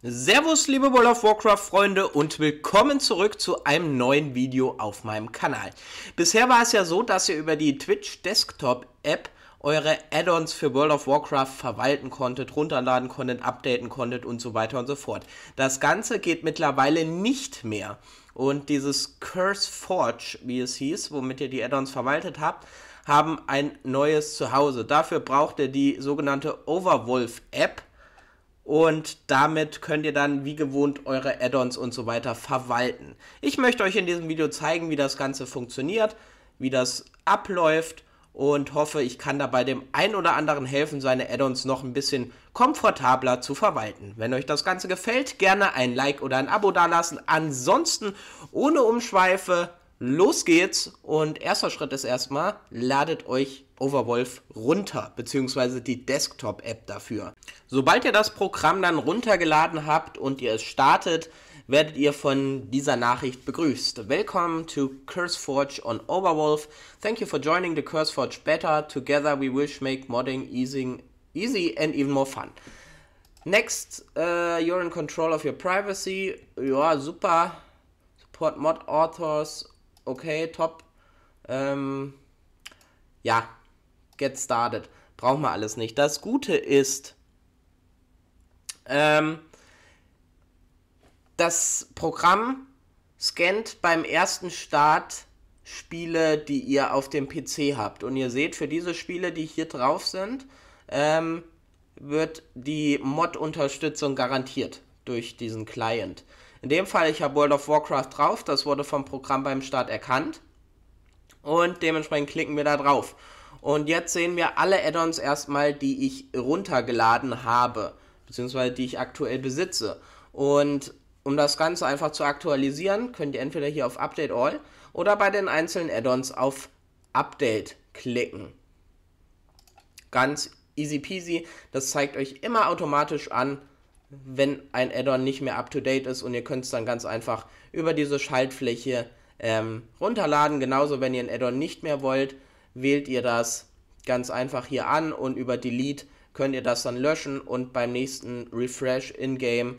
Servus liebe World of Warcraft Freunde und willkommen zurück zu einem neuen Video auf meinem Kanal. Bisher war es ja so, dass ihr über die Twitch Desktop App eure Add-ons für World of Warcraft verwalten konntet, runterladen konntet, updaten konntet und so weiter und so fort. Das Ganze geht mittlerweile nicht mehr. Und dieses CurseForge, wie es hieß, womit ihr die Add-ons verwaltet habt, haben ein neues Zuhause. Dafür braucht ihr die sogenannte Overwolf-App und damit könnt ihr dann wie gewohnt eure Add-ons und so weiter verwalten. Ich möchte euch in diesem Video zeigen, wie das Ganze funktioniert, wie das abläuft und hoffe, ich kann dabei dem einen oder anderen helfen, seine Add-ons noch ein bisschen komfortabler zu verwalten. Wenn euch das Ganze gefällt, gerne ein Like oder ein Abo dalassen. Ansonsten ohne Umschweife, los geht's und erster Schritt ist erstmal, ladet euch Overwolf runter, beziehungsweise die Desktop-App dafür. Sobald ihr das Programm dann runtergeladen habt und ihr es startet, werdet ihr von dieser Nachricht begrüßt. Welcome to CurseForge on Overwolf. Thank you for joining the CurseForge beta. Together we wish make modding easy and even more fun. Next, you're in control of your privacy. Ja, super. Support mod authors. Okay, top. Ja, get started. Brauchen wir alles nicht. Das Gute ist, das Programm scannt beim ersten Start Spiele, die ihr auf dem PC habt. Und ihr seht, für diese Spiele, die hier drauf sind, wird die Mod-Unterstützung garantiert durch diesen Client. In dem Fall, ich habe World of Warcraft drauf, das wurde vom Programm beim Start erkannt und dementsprechend klicken wir da drauf. Und jetzt sehen wir alle Add-ons erstmal, die ich runtergeladen habe, beziehungsweise die ich aktuell besitze. Und um das Ganze einfach zu aktualisieren, könnt ihr entweder hier auf Update All oder bei den einzelnen Add-ons auf Update klicken. Ganz easy peasy, das zeigt euch immer automatisch an, wenn ein Add-on nicht mehr up-to-date ist und ihr könnt es dann ganz einfach über diese Schaltfläche runterladen. Genauso, wenn ihr ein Add-on nicht mehr wollt, wählt ihr das ganz einfach hier an und über Delete könnt ihr das dann löschen und beim nächsten Refresh in-game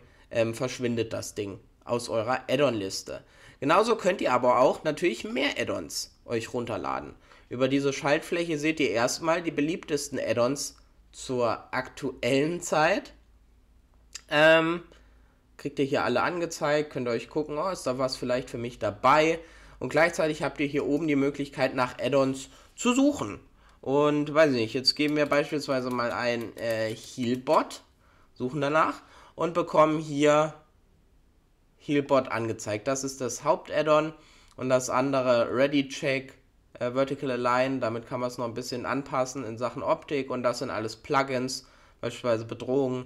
verschwindet das Ding aus eurer Add-on-Liste. Genauso könnt ihr aber auch natürlich mehr Add-ons euch runterladen. Über diese Schaltfläche seht ihr erstmal die beliebtesten Add-ons zur aktuellen Zeit. Kriegt ihr hier alle angezeigt, könnt ihr euch gucken, oh, ist da was vielleicht für mich dabei. Und gleichzeitig habt ihr hier oben die Möglichkeit, nach Add-ons zu suchen. Und weiß nicht, jetzt geben wir beispielsweise mal ein HealBot, suchen danach und bekommen hier HealBot angezeigt. Das ist das Haupt-Add-on und das andere Ready Check, Vertical Align, damit kann man es noch ein bisschen anpassen in Sachen Optik und das sind alles Plugins, beispielsweise Bedrohungen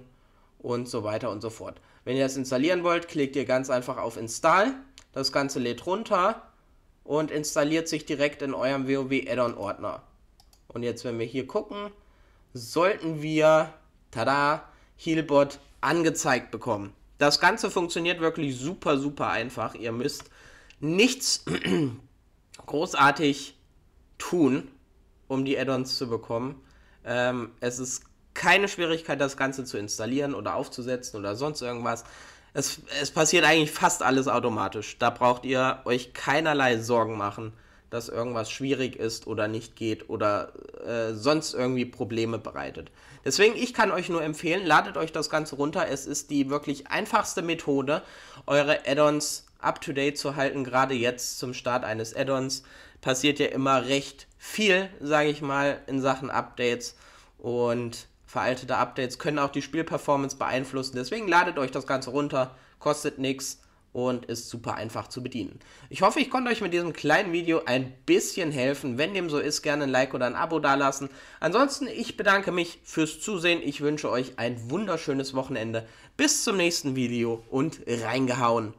und so weiter und so fort. Wenn ihr das installieren wollt, klickt ihr ganz einfach auf Install, das Ganze lädt runter und installiert sich direkt in eurem WoW-Add-on-Ordner. Und jetzt, wenn wir hier gucken, sollten wir, tada, HealBot angezeigt bekommen. Das Ganze funktioniert wirklich super, super einfach. Ihr müsst nichts großartig tun, um die Add-ons zu bekommen. Es ist keine Schwierigkeit, das Ganze zu installieren oder aufzusetzen oder sonst irgendwas. Es passiert eigentlich fast alles automatisch. Da braucht ihr euch keinerlei Sorgen machen, dass irgendwas schwierig ist oder nicht geht oder sonst irgendwie Probleme bereitet. Deswegen, ich kann euch nur empfehlen, ladet euch das Ganze runter. Es ist die wirklich einfachste Methode, eure Add-ons up-to-date zu halten. Gerade jetzt zum Start eines Add-ons passiert ja immer recht viel, sage ich mal, in Sachen Updates und veraltete Updates können auch die Spielperformance beeinflussen. Deswegen ladet euch das Ganze runter, kostet nichts und ist super einfach zu bedienen. Ich hoffe, ich konnte euch mit diesem kleinen Video ein bisschen helfen. Wenn dem so ist, gerne ein Like oder ein Abo dalassen. Ansonsten, ich bedanke mich fürs Zusehen. Ich wünsche euch ein wunderschönes Wochenende. Bis zum nächsten Video und reingehauen.